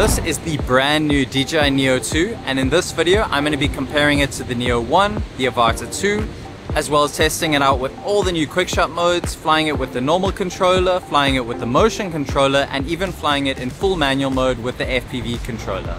This is the brand new DJI Neo 2, and in this video I'm going to be comparing it to the Neo 1, the Avata 2, as well as testing it out with all the new quickshot modes, flying it with the normal controller, flying it with the motion controller, and even flying it in full manual mode with the FPV controller.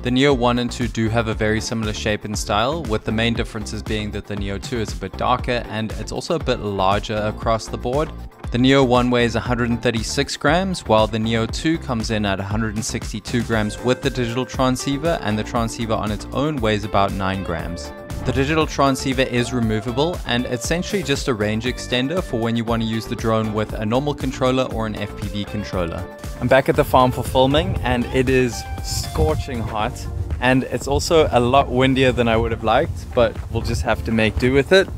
The Neo 1 and 2 do have a very similar shape and style, with the main differences being that the Neo 2 is a bit darker and it's also a bit larger across the board. The Neo 1 weighs 136 grams, while the Neo 2 comes in at 162 grams with the digital transceiver, and the transceiver on its own weighs about 9 grams. The digital transceiver is removable and essentially just a range extender for when you want to use the drone with a normal controller or an FPV controller. I'm back at the farm for filming, and it is scorching hot, and it's also a lot windier than I would have liked, but we'll just have to make do with it.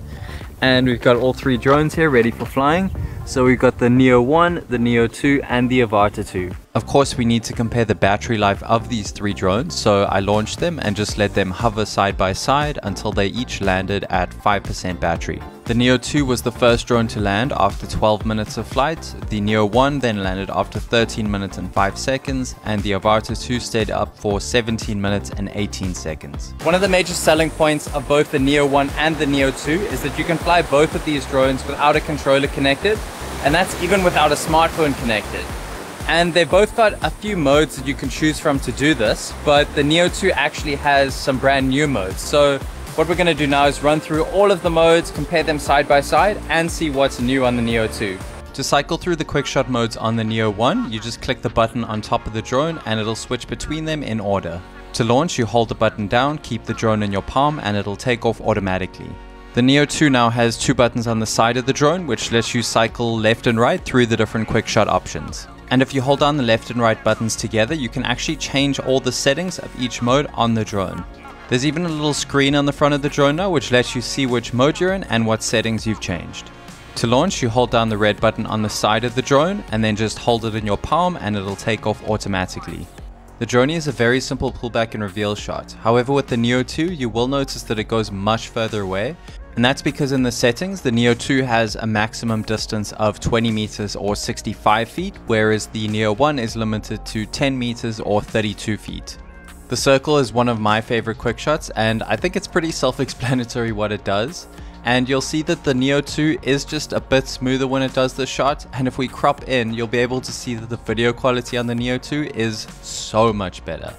And we've got all three drones here ready for flying. So we've got the Neo 1, the Neo 2, and the Avata 2. Of course, we need to compare the battery life of these three drones, so I launched them and just let them hover side by side until they each landed at 5% battery. The Neo 2 was the first drone to land after 12 minutes of flight, the Neo 1 then landed after 13 minutes and 5 seconds, and the Avata 2 stayed up for 17 minutes and 18 seconds. One of the major selling points of both the Neo 1 and the Neo 2 is that you can fly both of these drones without a controller connected, and that's even without a smartphone connected. And they've both got a few modes that you can choose from to do this, but the Neo 2 actually has some brand new modes. So what we're gonna do now is run through all of the modes, compare them side by side, and see what's new on the Neo 2. To cycle through the quickshot modes on the Neo 1, you just click the button on top of the drone and it'll switch between them in order. To launch, you hold the button down, keep the drone in your palm, and it'll take off automatically. The Neo 2 now has two buttons on the side of the drone, which lets you cycle left and right through the different quickshot options. And if you hold down the left and right buttons together, you can actually change all the settings of each mode on the drone. There's even a little screen on the front of the drone now, which lets you see which mode you're in and what settings you've changed. To launch, you hold down the red button on the side of the drone and then just hold it in your palm, and it'll take off automatically. The drone is a very simple pullback and reveal shot. However, with the Neo 2, you will notice that it goes much further away. And that's because in the settings, the Neo 2 has a maximum distance of 20 meters or 65 feet, whereas the Neo 1 is limited to 10 meters or 32 feet. The circle is one of my favorite quickshots, and I think it's pretty self-explanatory what it does. And you'll see that the Neo 2 is just a bit smoother when it does the shot, and if we crop in, you'll be able to see that the video quality on the Neo 2 is so much better.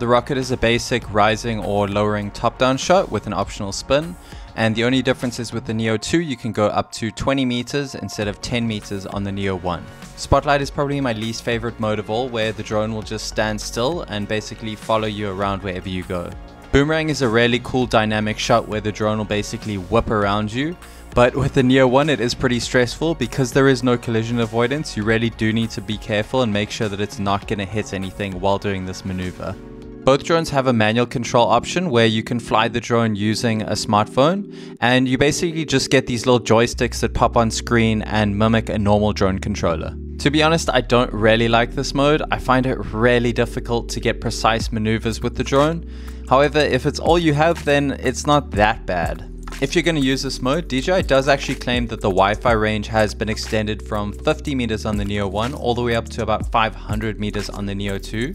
The rocket is a basic rising or lowering top-down shot with an optional spin. And the only difference is with the Neo 2, you can go up to 20 meters instead of 10 meters on the Neo 1. Spotlight is probably my least favorite mode of all, where the drone will just stand still and basically follow you around wherever you go. Boomerang is a really cool dynamic shot where the drone will basically whip around you. But with the Neo 1, it is pretty stressful because there is no collision avoidance. You really do need to be careful and make sure that it's not going to hit anything while doing this maneuver. Both drones have a manual control option where you can fly the drone using a smartphone, and you basically just get these little joysticks that pop on screen and mimic a normal drone controller. To be honest, I don't really like this mode. I find it really difficult to get precise maneuvers with the drone. However, if it's all you have, then it's not that bad. If you're going to use this mode, DJI does actually claim that the Wi-Fi range has been extended from 50 meters on the Neo 1 all the way up to about 500 meters on the Neo 2.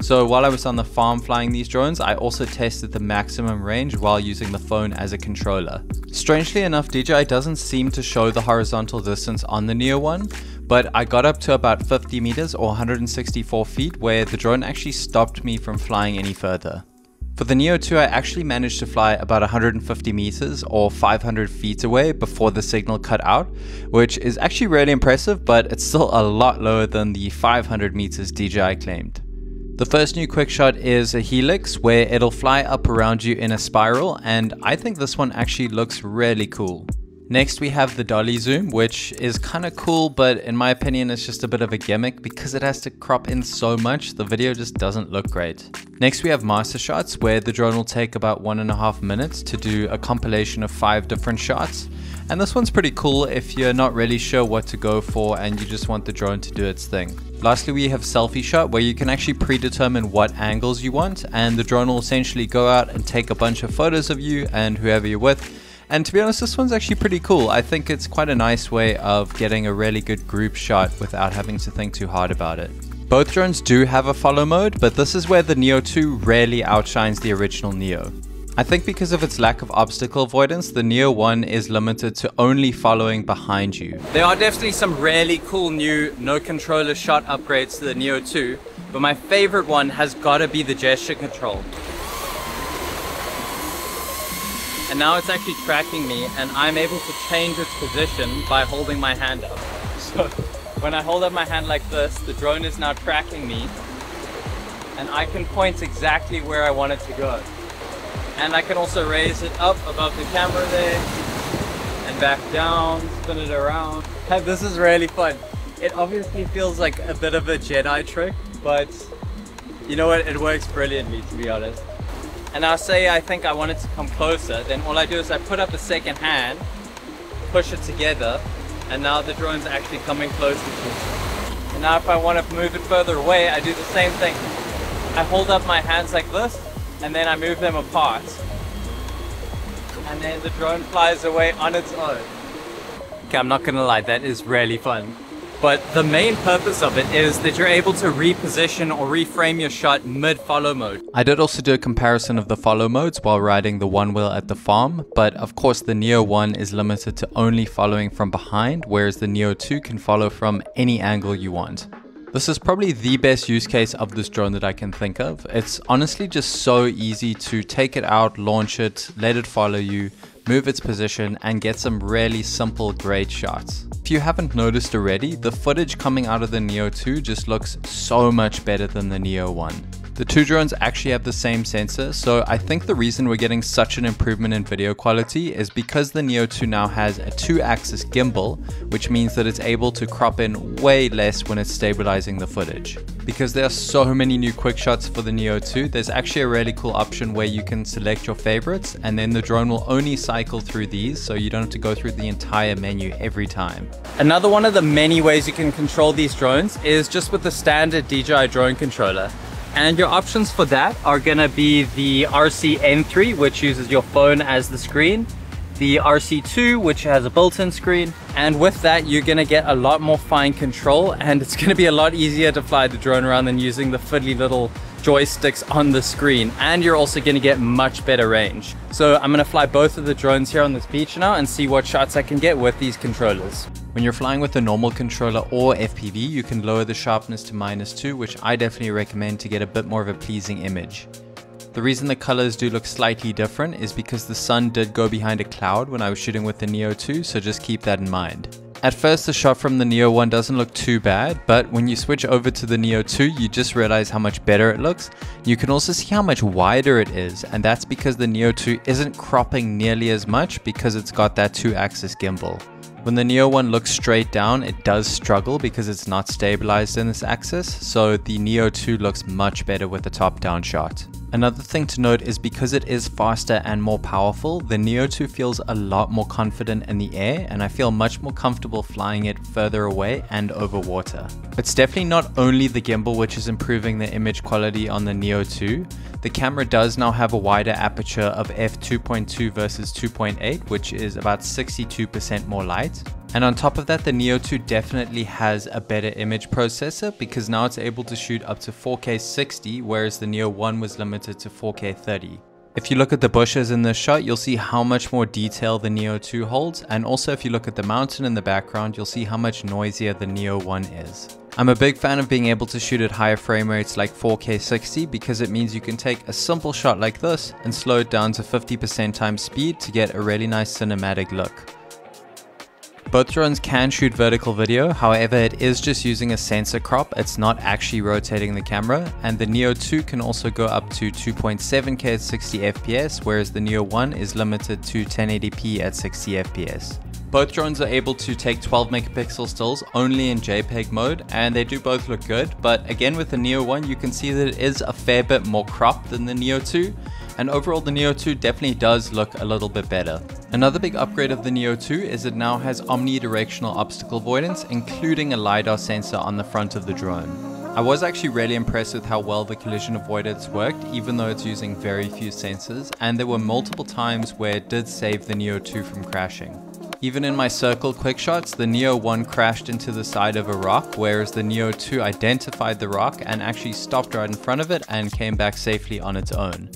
So while I was on the farm flying these drones, I also tested the maximum range while using the phone as a controller. Strangely enough, DJI doesn't seem to show the horizontal distance on the Neo 1, but I got up to about 50 meters or 164 feet where the drone actually stopped me from flying any further. For the Neo 2, I actually managed to fly about 150 meters or 500 feet away before the signal cut out, which is actually really impressive, but it's still a lot lower than the 500 meters DJI claimed. The first new quickshot is a helix where it'll fly up around you in a spiral, and I think this one actually looks really cool. Next, we have the dolly zoom, which is kind of cool, but in my opinion, it's just a bit of a gimmick because it has to crop in so much, the video just doesn't look great. Next, we have master shots, where the drone will take about 1.5 minutes to do a compilation of 5 different shots. And this one's pretty cool if you're not really sure what to go for and you just want the drone to do its thing. Lastly, we have selfie shot, where you can actually predetermine what angles you want, and the drone will essentially go out and take a bunch of photos of you and whoever you're with. And to be honest, this one's actually pretty cool. I think it's quite a nice way of getting a really good group shot without having to think too hard about it. Both drones do have a follow mode, but this is where the Neo 2 rarely outshines the original Neo. I think because of its lack of obstacle avoidance, the Neo 1 is limited to only following behind you. There are definitely some really cool new no controller shot upgrades to the Neo 2, but my favorite one has gotta be the gesture control. And now it's actually tracking me and I'm able to change its position by holding my hand up. So when I hold up my hand like this, the drone is now tracking me and I can point exactly where I want it to go. And I can also raise it up above the camera there and back down, spin it around. And this is really fun. It obviously feels like a bit of a Jedi trick, but you know what? It works brilliantly, to be honest. And I'll say I think I want it to come closer, then all I do is I put up a second hand, push it together, and now the drone's actually coming closer to me. And now if I want to move it further away, I do the same thing. I hold up my hands like this, and then I move them apart. And then the drone flies away on its own. Okay, I'm not gonna lie, that is really fun. But the main purpose of it is that you're able to reposition or reframe your shot mid-follow mode. I did also do a comparison of the follow modes while riding the one wheel at the farm, but of course the Neo 1 is limited to only following from behind, whereas the Neo 2 can follow from any angle you want. This is probably the best use case of this drone that I can think of. It's honestly just so easy to take it out, launch it, let it follow you, move its position, and get some really simple, great shots. If you haven't noticed already, the footage coming out of the Neo 2 just looks so much better than the Neo 1. The two drones actually have the same sensor, so I think the reason we're getting such an improvement in video quality is because the Neo 2 now has a 2-axis gimbal, which means that it's able to crop in way less when it's stabilizing the footage. Because there are so many new quick shots for the Neo 2, there's actually a really cool option where you can select your favorites and then the drone will only cycle through these, so you don't have to go through the entire menu every time. Another one of the many ways you can control these drones is just with the standard DJI drone controller. And your options for that are gonna be the RC N3, which uses your phone as the screen, the RC2, which has a built-in screen, and with that you're gonna get a lot more fine control and it's gonna be a lot easier to fly the drone around than using the fiddly little joysticks on the screen, and you're also gonna get much better range. So I'm gonna fly both of the drones here on this beach now and see what shots I can get with these controllers. When you're flying with a normal controller or FPV, you can lower the sharpness to -2, which I definitely recommend to get a bit more of a pleasing image. The reason the colors do look slightly different is because the sun did go behind a cloud when I was shooting with the Neo 2, so just keep that in mind. At first the shot from the Neo 1 doesn't look too bad, but when you switch over to the Neo 2 you just realize how much better it looks. You can also see how much wider it is, and that's because the Neo 2 isn't cropping nearly as much because it's got that 2-axis gimbal. When the Neo 1 looks straight down, it does struggle because it's not stabilized in this axis, so the Neo 2 looks much better with the top-down shot. Another thing to note is because it is faster and more powerful, the Neo 2 feels a lot more confident in the air, and I feel much more comfortable flying it further away and over water. It's definitely not only the gimbal which is improving the image quality on the Neo 2. The camera does now have a wider aperture of f/2.2 versus 2.8, which is about 62% more light. And on top of that, the Neo 2 definitely has a better image processor because now it's able to shoot up to 4K 60, whereas the Neo 1 was limited to 4K 30. If you look at the bushes in this shot, you'll see how much more detail the Neo 2 holds, and also if you look at the mountain in the background, you'll see how much noisier the Neo 1 is. I'm a big fan of being able to shoot at higher frame rates like 4K 60 because it means you can take a simple shot like this and slow it down to 50% time speed to get a really nice cinematic look. Both drones can shoot vertical video, however it is just using a sensor crop, it's not actually rotating the camera, and the Neo 2 can also go up to 2.7K at 60fps, whereas the Neo 1 is limited to 1080p at 60fps. Both drones are able to take 12 megapixel stills only in JPEG mode, and they do both look good, but again with the Neo 1 you can see that it is a fair bit more cropped than the Neo 2, and overall the Neo 2 definitely does look a little bit better. Another big upgrade of the Neo 2 is it now has omnidirectional obstacle avoidance, including a LiDAR sensor on the front of the drone. I was actually really impressed with how well the collision avoidance worked, even though it's using very few sensors, and there were multiple times where it did save the Neo 2 from crashing. Even in my circled quick shots, the Neo 1 crashed into the side of a rock, whereas the Neo 2 identified the rock and actually stopped right in front of it and came back safely on its own.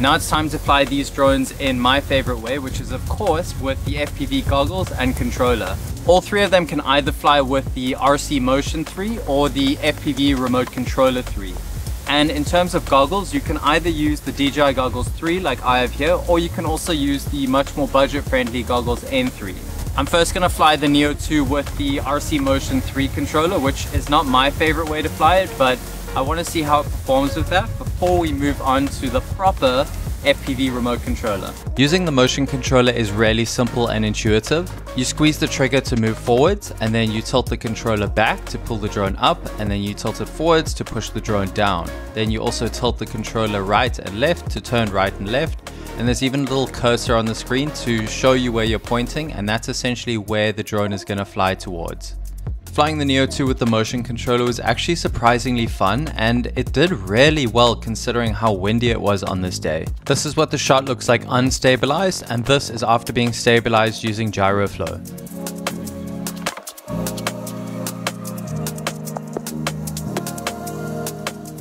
Now it's time to fly these drones in my favorite way, which is of course with the FPV goggles and controller. All three of them can either fly with the RC Motion 3 or the FPV Remote Controller 3. And in terms of goggles, you can either use the DJI Goggles 3 like I have here, or you can also use the much more budget-friendly Goggles N3. I'm first going to fly the Neo 2 with the RC Motion 3 controller, which is not my favorite way to fly it, but I want to see how it performs with that before we move on to the proper FPV remote controller. Using the motion controller is really simple and intuitive. You squeeze the trigger to move forwards, and then you tilt the controller back to pull the drone up, and then you tilt it forwards to push the drone down. Then you also tilt the controller right and left to turn right and left, and there's even a little cursor on the screen to show you where you're pointing, and that's essentially where the drone is going to fly towards. Flying the Neo 2 with the motion controller was actually surprisingly fun, and it did really well considering how windy it was on this day. This is what the shot looks like unstabilized, and this is after being stabilized using Gyroflow.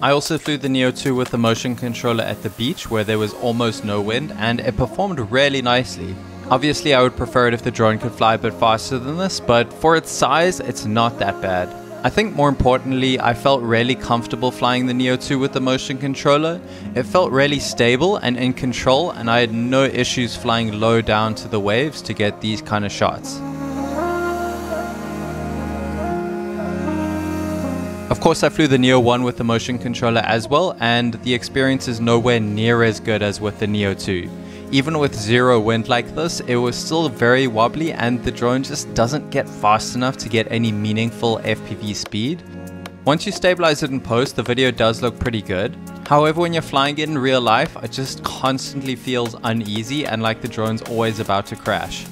I also flew the Neo 2 with the motion controller at the beach where there was almost no wind, and it performed really nicely. Obviously, I would prefer it if the drone could fly a bit faster than this, but for its size, it's not that bad. I think more importantly, I felt really comfortable flying the Neo 2 with the motion controller. It felt really stable and in control, and I had no issues flying low down to the waves to get these kind of shots. Of course, I flew the Neo 1 with the motion controller as well, and the experience is nowhere near as good as with the Neo 2. Even with zero wind like this, it was still very wobbly, and the drone just doesn't get fast enough to get any meaningful FPV speed. Once you stabilize it in post, the video does look pretty good. However, when you're flying it in real life, it just constantly feels uneasy and like the drone's always about to crash.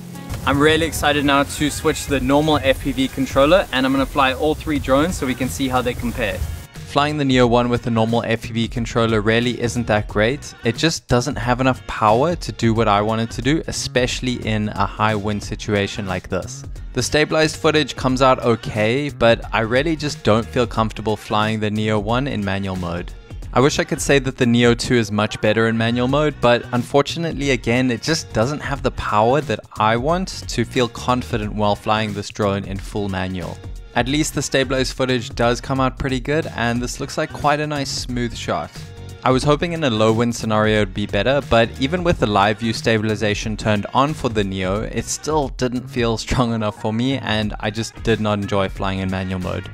I'm really excited now to switch to the normal FPV controller, and I'm going to fly all three drones so we can see how they compare. Flying the Neo 1 with a normal FPV controller really isn't that great. It just doesn't have enough power to do what I wanted to do, especially in a high wind situation like this. The stabilized footage comes out okay, but I really just don't feel comfortable flying the Neo 1 in manual mode. I wish I could say that the Neo 2 is much better in manual mode, but unfortunately again, it just doesn't have the power that I want to feel confident while flying this drone in full manual. At least the stabilized footage does come out pretty good, and this looks like quite a nice smooth shot. I was hoping in a low wind scenario it'd be better, but even with the live view stabilization turned on for the Neo, it still didn't feel strong enough for me, and I just did not enjoy flying in manual mode.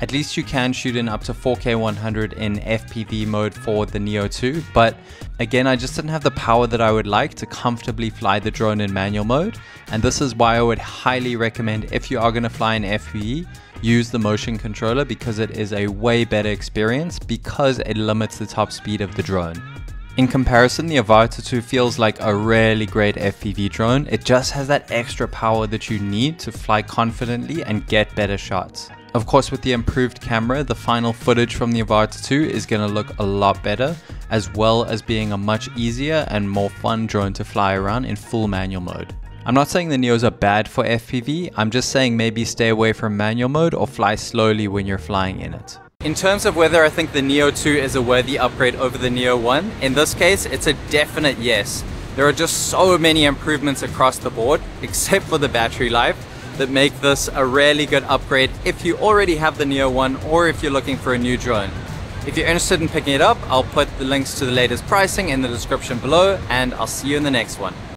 At least you can shoot in up to 4K 100 in FPV mode for the Neo 2, but again, I just didn't have the power that I would like to comfortably fly the drone in manual mode, and this is why I would highly recommend, if you are going to fly in FPV, use the motion controller, because it is a way better experience because it limits the top speed of the drone. In comparison, the Avata 2 feels like a really great FPV drone. It just has that extra power that you need to fly confidently and get better shots. Of course, with the improved camera, the final footage from the Avata 2 is going to look a lot better, as well as being a much easier and more fun drone to fly around in full manual mode. I'm not saying the Neos are bad for FPV, I'm just saying maybe stay away from manual mode or fly slowly when you're flying in it. In terms of whether I think the Neo 2 is a worthy upgrade over the Neo 1, in this case it's a definite yes. There are just so many improvements across the board, except for the battery life, that make this a really good upgrade if you already have the Neo 1 or if you're looking for a new drone. If you're interested in picking it up, I'll put the links to the latest pricing in the description below, and I'll see you in the next one.